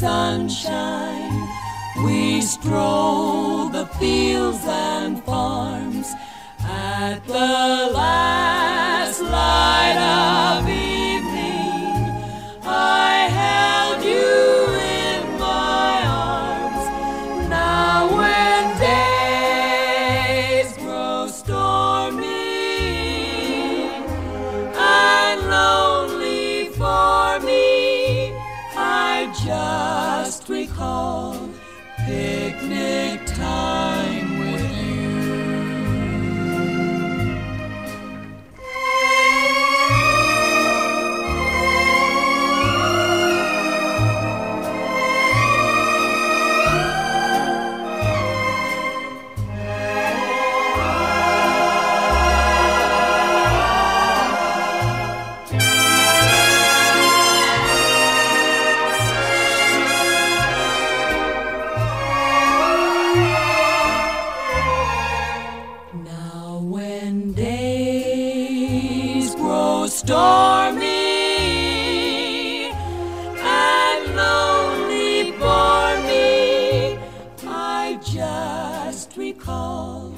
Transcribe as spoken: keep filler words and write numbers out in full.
sunshine. We stroll the fields and farms at the last light of evening. I held you in my arms. Now when days grow stormy and lonely for me, I just recall picnic time. Stormy and lonely for me, I just recall